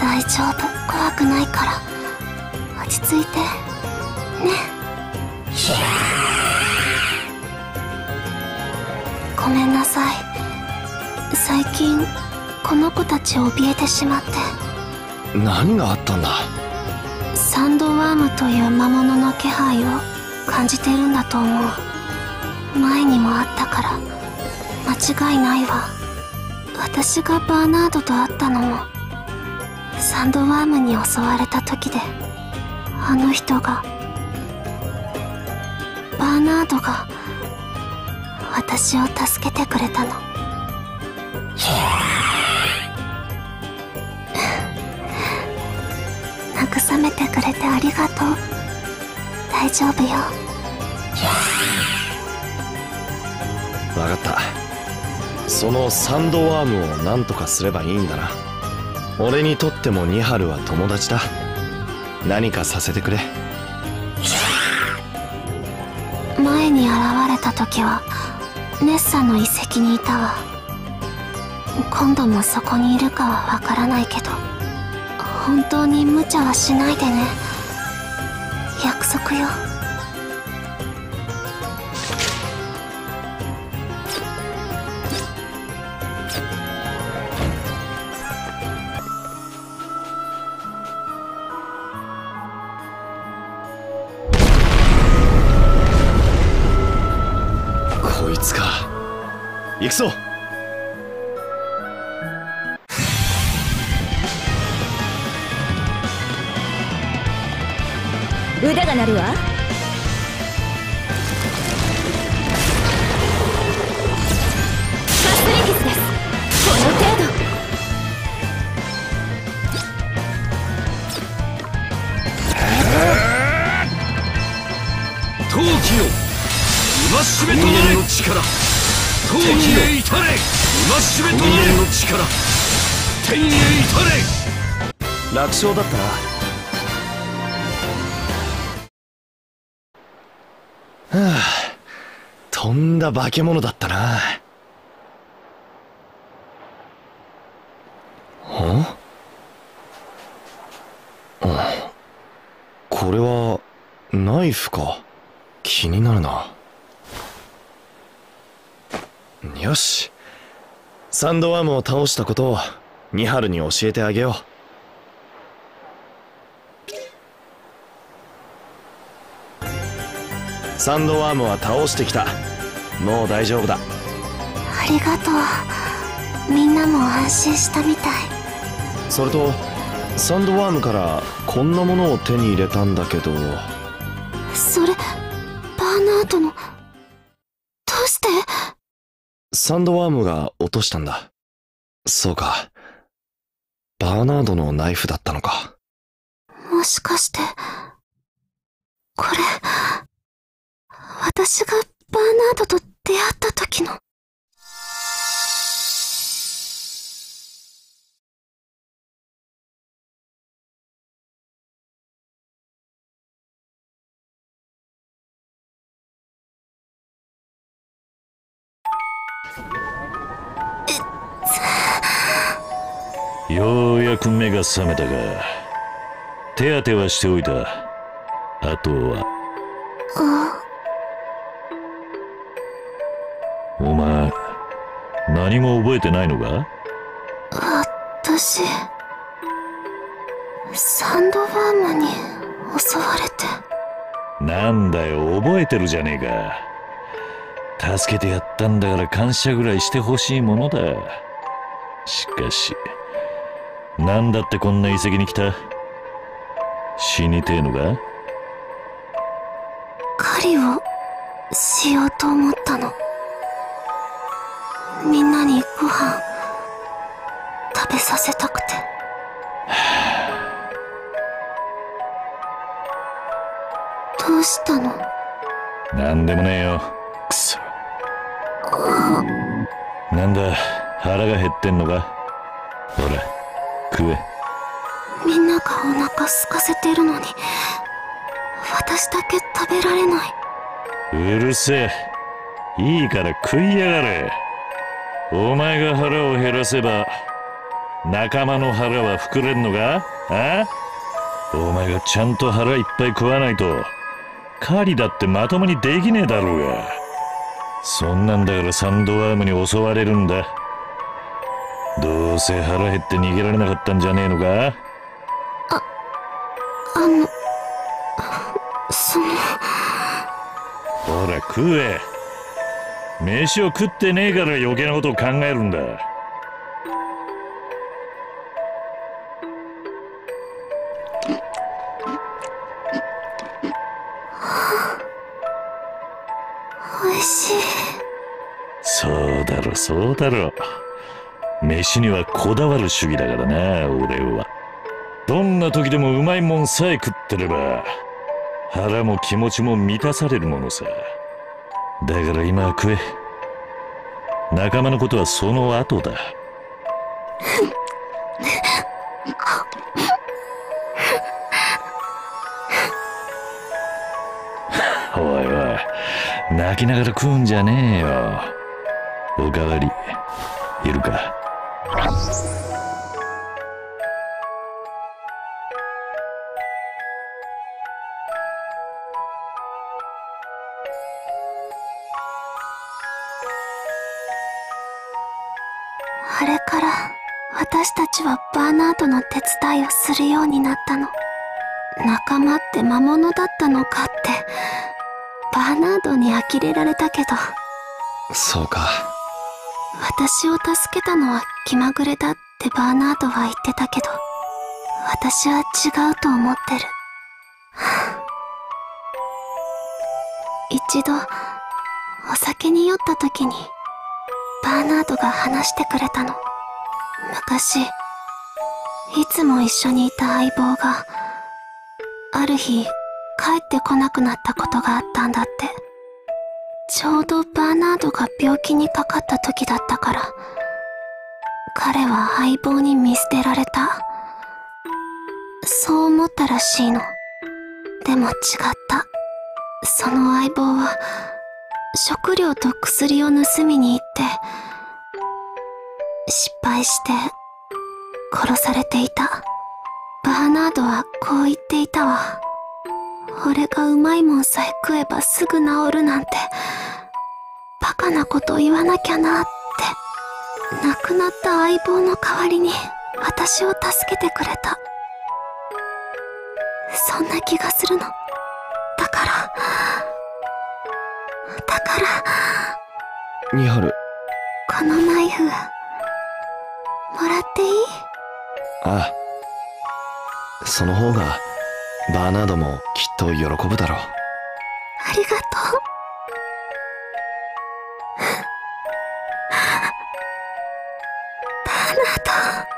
大丈夫、怖くないから落ち着いてね。ごめんなさい、最近この子たちを怯えてしまって。何があったんだ？サンドワームという魔物の気配を感じているんだと思う。前にもあったから間違いないわ。私がバーナードと会ったのもサンドワームに襲われた時で、あの人が、バーナードが私を助けてくれたの。慰めてくれてありがとう。大丈夫よ。分かった。そのサンドワームを何とかすればいいんだな。俺にとってもニハルは友達だ。何かさせてくれ。前に現れた時はネッサの遺跡にいたわ。今度もそこにいるかはわからないけど、本当に無茶はしないでね。約束よ。行くぞ。腕が鳴るわ。ガスリキスです。この程度。闘気を戒めとなれ。の力天へ至れ。楽勝だったな。はあ、とんだ化け物だったな。これはナイフか。気になるな。よし、サンドワームを倒したことをニハルに教えてあげよう。サンドワームは倒してきた。もう大丈夫だ。ありがとう。みんなも安心したみたい。それとサンドワームからこんなものを手に入れたんだけど。それバーナードの。どうして？サンドワームが落としたんだ。そうか。バーナードのナイフだったのか。もしかして、これ、私がバーナードと出会った時の。ようやく目が覚めたが、手当てはしておいた。あとは。お前、何も覚えてないのか？私、サンドワームに襲われて。なんだよ、覚えてるじゃねえか。助けてやったんだから感謝ぐらいしてほしいものだ。しかし。なんだってこんな遺跡に来た？死にてえのか？狩りをしようと思ったの。みんなにご飯食べさせたくて。どうしたの？なんでもねえよ。くそ。なんだ、腹が減ってんのか？ほら。みんながお腹空かせてるのに私だけ食べられない。うるせえ、いいから食いやがれ。お前が腹を減らせば仲間の腹は膨れんのか？あ？お前がちゃんと腹いっぱい食わないと狩りだってまともにできねえだろうが。そんなんだからサンドワームに襲われるんだ。どうせ腹減って逃げられなかったんじゃねえのか？ほら食え。飯を食ってねえから余計なことを考えるんだ。おいしい。そうだろそうだろ。飯にはこだわる主義だからな俺は。どんな時でもうまいもんさえ食ってれば腹も気持ちも満たされるものさ。だから今は食え。仲間のことはその後だ。おいおい、泣きながら食うんじゃねえよ。おかわりいるか？あれから私たちはバーナードの手伝いをするようになったの。仲間って魔物だったのかってバーナードに呆れられたけど。そうか。私を助けたのは気まぐれだってバーナードは言ってたけど、私は違うと思ってる。一度お酒に酔った時にバーナードが話してくれたの。昔いつも一緒にいた相棒がある日帰ってこなくなったことがあったんだって。ちょうどバーナードが病気にかかった時だったから、彼は相棒に見捨てられた、そう思ったらしいの。でも違った。その相棒は食料と薬を盗みに行って失敗して殺されていた。バーナードはこう言っていたわ。俺がうまいもんさえ食えばすぐ治るなんてバカなことを言わなきゃなって。亡くなった相棒の代わりに私を助けてくれた、そんな気がするの。だからニハル、このナイフもらっていい？ああ、その方がバーナードもきっと喜ぶだろう。ありがとう。バーナード。